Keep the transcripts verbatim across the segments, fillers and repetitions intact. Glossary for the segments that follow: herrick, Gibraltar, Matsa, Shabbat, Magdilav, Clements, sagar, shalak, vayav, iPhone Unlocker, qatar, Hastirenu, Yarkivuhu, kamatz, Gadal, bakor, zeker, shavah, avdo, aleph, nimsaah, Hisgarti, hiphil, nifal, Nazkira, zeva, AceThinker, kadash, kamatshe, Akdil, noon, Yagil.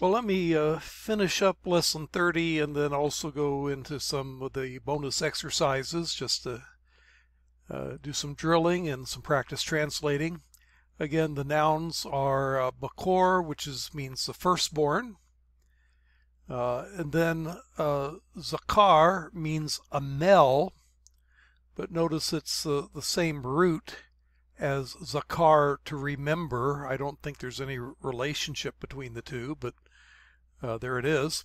Well, let me uh, finish up lesson thirty and then also go into some of the bonus exercises just to uh, do some drilling and some practice translating. Again, the nouns are uh, bakor, which is, means the firstborn. Uh, and then uh, zakar means a male, but notice it's uh, the same root as zakar, to remember. I don't think there's any relationship between the two, but uh, there it is.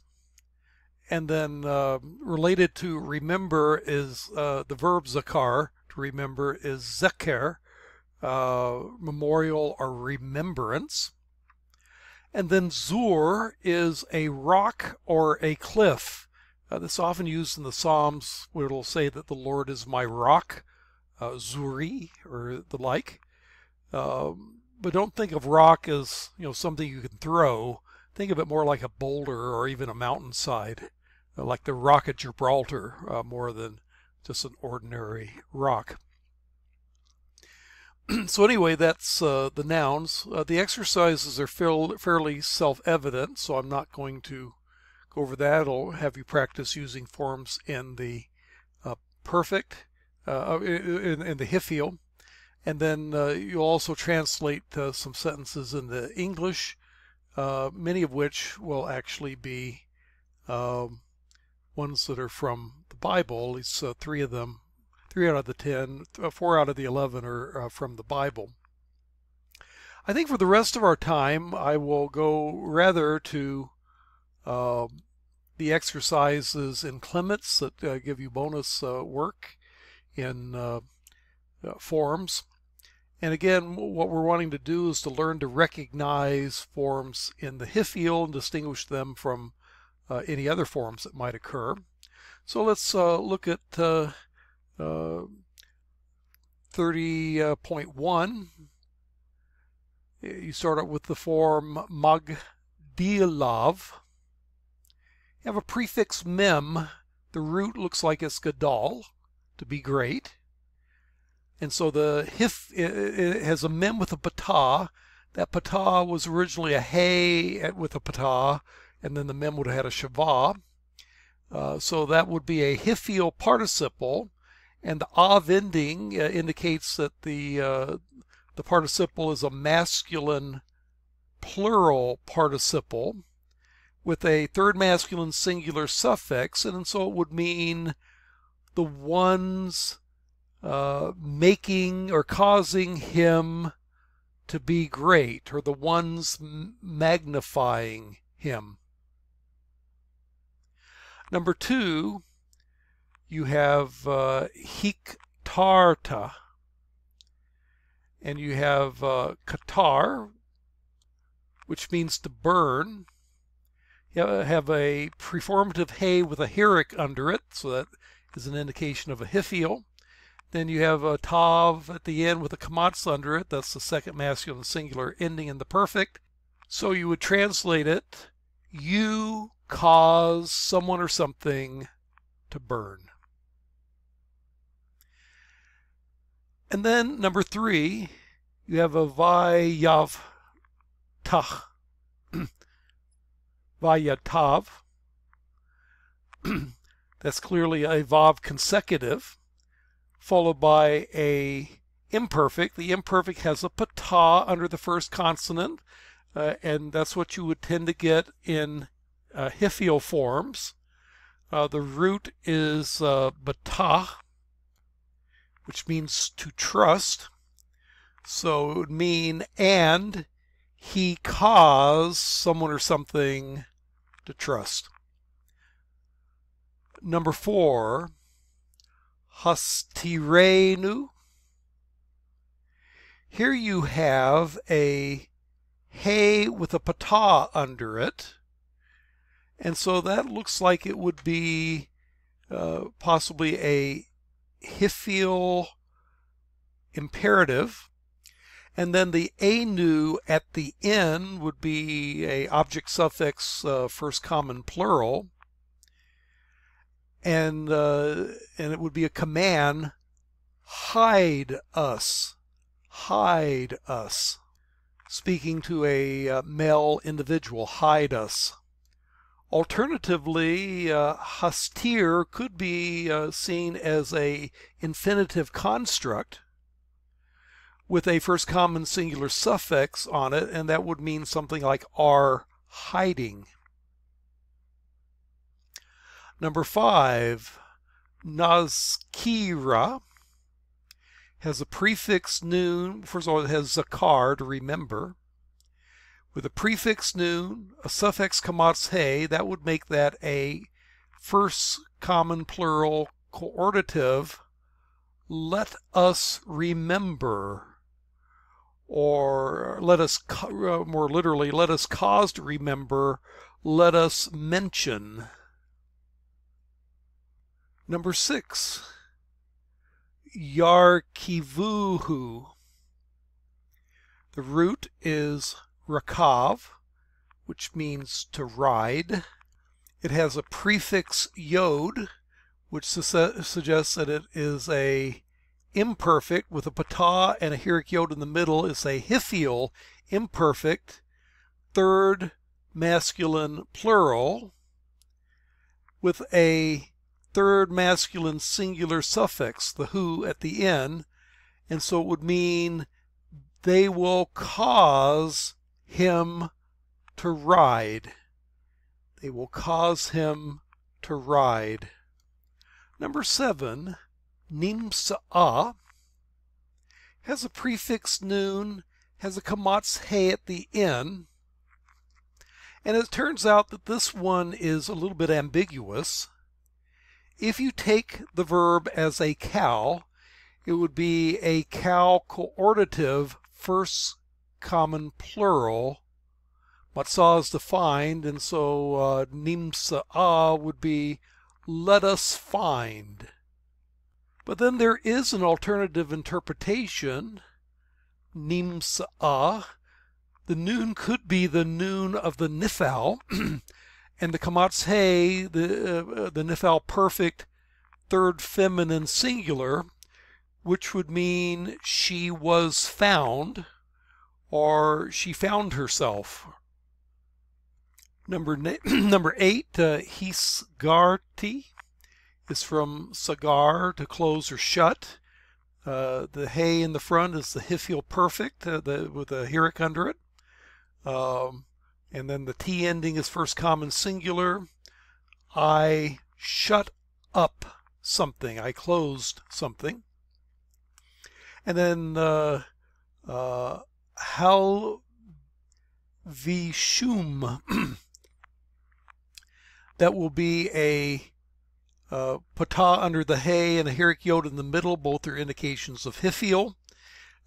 And then uh, related to remember is uh, the verb zakar, to remember, is zeker, uh, memorial or remembrance. And then zur is a rock or a cliff. Uh, this is often used in the Psalms, where it'll say that the Lord is my rock, uh, zuri, or the like. Uh, but don't think of rock as, you know, something you can throw. Think of it more like a boulder or even a mountainside, uh, like the rock at Gibraltar, uh, more than just an ordinary rock. So anyway, that's uh, the nouns. Uh, the exercises are fairly self-evident, so I'm not going to go over that. I'll have you practice using forms in the uh, perfect, uh, in, in the hiphil. And then uh, you'll also translate uh, some sentences into English, uh, many of which will actually be um, ones that are from the Bible. At least uh, three of them. Three out of the ten, four out of the eleven are uh, from the Bible. I think for the rest of our time, I will go rather to uh, the exercises in clements that uh, give you bonus uh, work in uh, uh, forms. And again, what we're wanting to do is to learn to recognize forms in the hiphil and distinguish them from uh, any other forms that might occur. So let's uh, look at Uh, Uh, thirty point one. You start out with the form Magdilav. You have a prefix mem. The root looks like it's Gadal, to be great. And so the hif it, it has a mem with a batah. That patah was originally a hay with a patah, and then the mem would have had a shavah. Uh, so that would be a hiphil participle. And the av ending uh, indicates that the uh, the participle is a masculine plural participle with a third masculine singular suffix, and so it would mean the ones uh, making or causing him to be great, or the ones magnifying him. Number two, you have uh, hiktarta, and you have uh, qatar, which means to burn. You have a preformative hay with a herrick under it, so that is an indication of a hiphil. Then you have a tav at the end with a kamatz under it. That's the second masculine singular ending in the perfect. So you would translate it, you cause someone or something to burn. And then, number three, you have a vayav tah, vayatav. That's clearly a vav consecutive, followed by a imperfect. The imperfect has a patah under the first consonant, uh, and that's what you would tend to get in uh, hiphil forms. Uh, the root is uh, batah, which means to trust. So it would mean, and he caused someone or something to trust. Number four, Hastirenu. Here you have a hay with a patah under it. And so that looks like it would be uh, possibly a hiphil imperative, and then the anu at the end would be a object suffix uh, first common plural, and uh, and it would be a command, hide us, hide us. speaking to a uh, male individual, hide us. Alternatively, uh, hastir could be uh, seen as a infinitive construct with a first common singular suffix on it, and that would mean something like our hiding. Number five, Nazkira has a prefix noon. First of all, it has zakar to remember. With a prefix noon, a suffix kamatshe, that would make that a first common plural coordinative, let us remember, or let us, more literally, let us cause to remember, let us mention. Number six, Yarkivuhu. The root is rakav, which means to ride. It has a prefix yod, which su suggests that it is a imperfect with a patah and a herrick yod in the middle. It's a hiphil, imperfect, third masculine plural, with a third masculine singular suffix, the hu at the end, and so it would mean they will cause him to ride. They will cause him to ride. Number seven, nimsaah, has a prefix noon, has a kamatshe at the end, and it turns out that this one is a little bit ambiguous. If you take the verb as a cow, it would be a cow coordinative first common plural. Matsa is defined, and so uh, nimsaah would be let us find. But then there is an alternative interpretation, nimsaah. The noon could be the noon of the nifal, and the kamatshe, the, uh, the nifal perfect, third feminine singular, which would mean she was found, or she found herself. Number, number eight, uh, Hisgarti is from sagar, to close or shut. Uh, the hay in the front is the hiphil perfect, uh, the, with a herrick under it. Um, and then the T ending is first common singular. I shut up something, I closed something. And then uh, uh, hal vishum, that will be a uh, patah under the hay and a herrick yod in the middle. Both are indications of hiphil.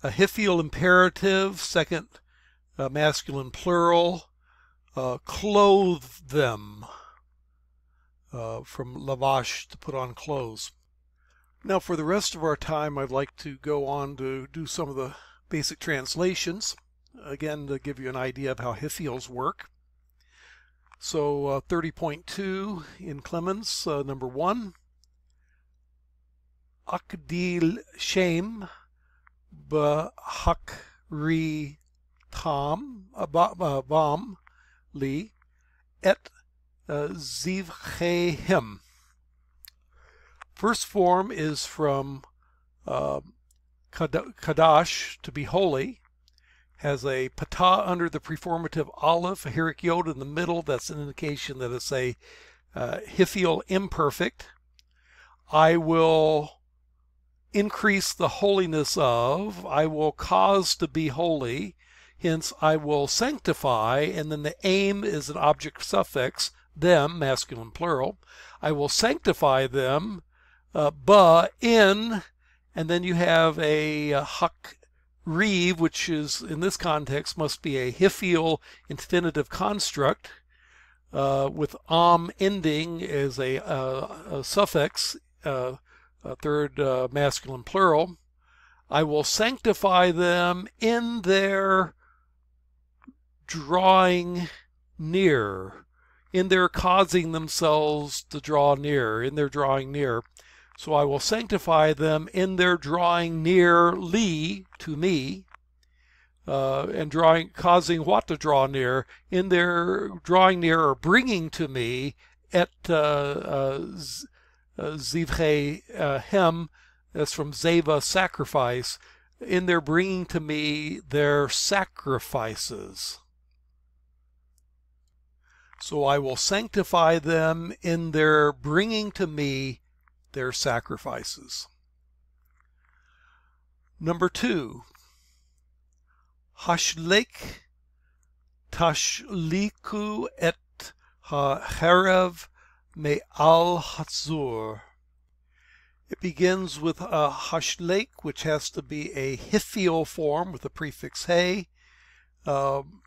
A hiphil imperative, second uh, masculine plural. Uh, clothe them, uh, from lavash, to put on clothes. Now for the rest of our time, I'd like to go on to do some of the basic translations, again to give you an idea of how hiphils work. So uh, thirty point two in Clemens, uh, number one, Akdil Shem Bahakri Tam Bam Li et zivchehim. First form is from uh, kadash, to be holy, has a patah under the preformative aleph, a herrick yod in the middle. That's an indication that it's a uh, hiphil imperfect. I will increase the holiness of, I will cause to be holy. Hence, I will sanctify, and then the aim is an object suffix, them, masculine plural. I will sanctify them, uh, ba, in, and then you have a uh, hak reev, which is, in this context, must be a hiphil infinitive construct, uh, with am ending is a, uh, a suffix, uh, a third uh, masculine plural. I will sanctify them in their drawing near, in their causing themselves to draw near, in their drawing near. So I will sanctify them in their drawing near, li, to me, uh, and drawing, causing what to draw near, in their drawing near or bringing to me et uh, uh, zivhe uh, hem, that's from zeva, sacrifice, in their bringing to me their sacrifices. So I will sanctify them in their bringing to me their sacrifices. Number two, Hashleik, Tashliku et ha-herev me'al hazur. It begins with a Hashleik, which has to be a hiphil form with the prefix he, um,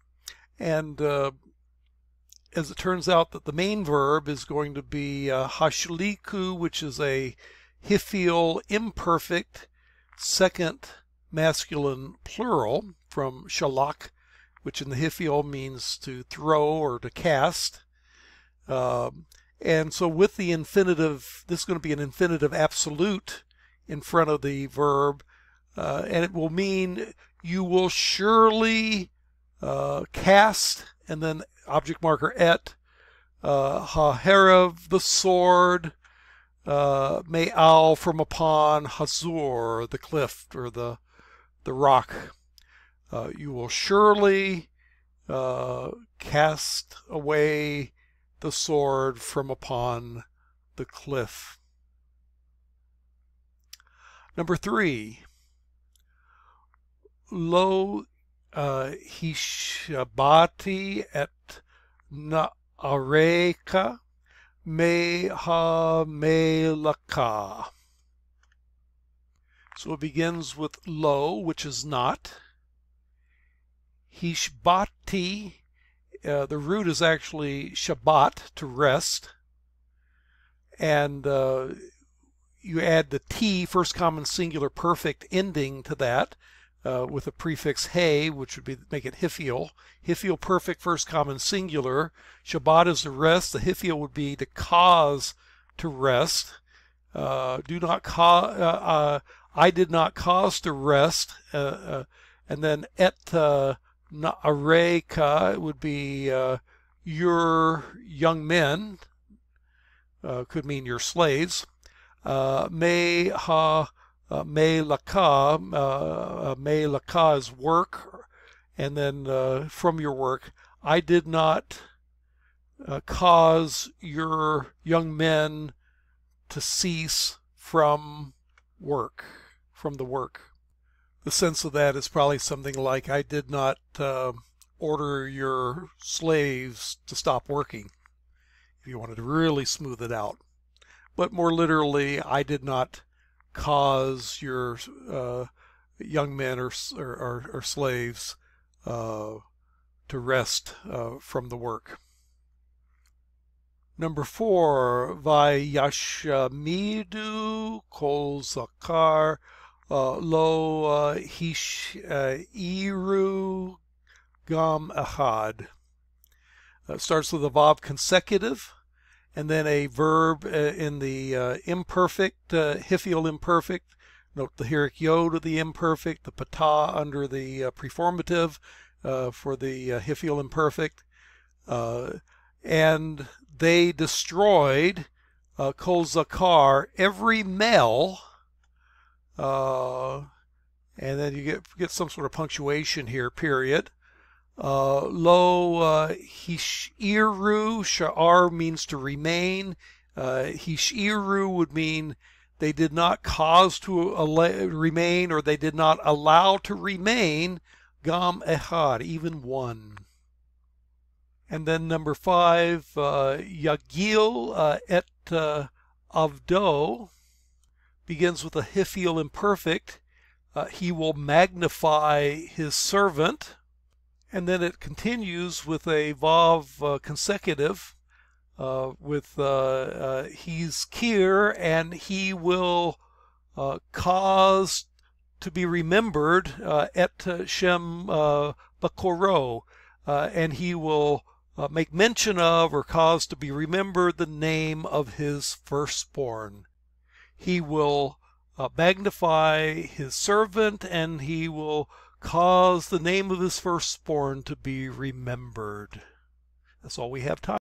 and uh, as it turns out that the main verb is going to be uh, hashliku, which is a hiphil imperfect second masculine plural from shalak, which in the hiphil means to throw or to cast. Um, and so with the infinitive, this is going to be an infinitive absolute in front of the verb, uh, and it will mean you will surely uh, cast, and then object marker et, uh, ha-herev, the sword, uh, me'al, from upon, hazur, the cliff or the the rock. Uh, you will surely uh, cast away the sword from upon the cliff. Number three, lo uh, Hishbati et Na'areka meha melaka. So it begins with lo, which is not. Hishbati, uh, the root is actually Shabbat, to rest. And uh, you add the T, first common singular perfect ending, to that. Uh, with a prefix he, which would be make it hiphil. Hiphil perfect first common singular. Shabbat is the rest. The hiphil would be to cause to rest. Uh, do not cause. Uh, uh, I did not cause to rest. Uh, uh, and then et uh, na'areka would be uh, your young men. Uh, could mean your slaves. Uh, me ha. Uh, me laka, uh, me laka is work, and then uh, from your work. I did not uh, cause your young men to cease from work, from the work. The sense of that is probably something like, I did not uh, order your slaves to stop working, if you wanted to really smooth it out. But more literally, I did not cause your uh, young men or, or, or slaves uh, to rest uh, from the work. Number four, Vayashamidu kol zakar lo hishiru gam ahad. It starts with a vav consecutive, and then a verb uh, in the uh, imperfect, uh, hiphil imperfect. Note the herrick yod of the imperfect, the patah under the uh, preformative uh, for the uh, hiphil imperfect. Uh, and they destroyed uh, kol zakar, every male. Uh, and then you get, get some sort of punctuation here, period. Uh, lo uh, hishiru, sha'ar means to remain. Uh, hishiru would mean they did not cause to remain, or they did not allow to remain, gam ehad, even one. And then number five, uh, yagil uh, et uh, avdo, begins with a hiphil imperfect. Uh, he will magnify his servant. And then it continues with a vav uh, consecutive uh, with uh, uh, he's kir, and he will uh, cause to be remembered uh, et uh, shem uh, bakoro, uh, and he will uh, make mention of or cause to be remembered the name of his firstborn. He will uh, magnify his servant, and he will cause the name of his firstborn to be remembered. That's all we have time.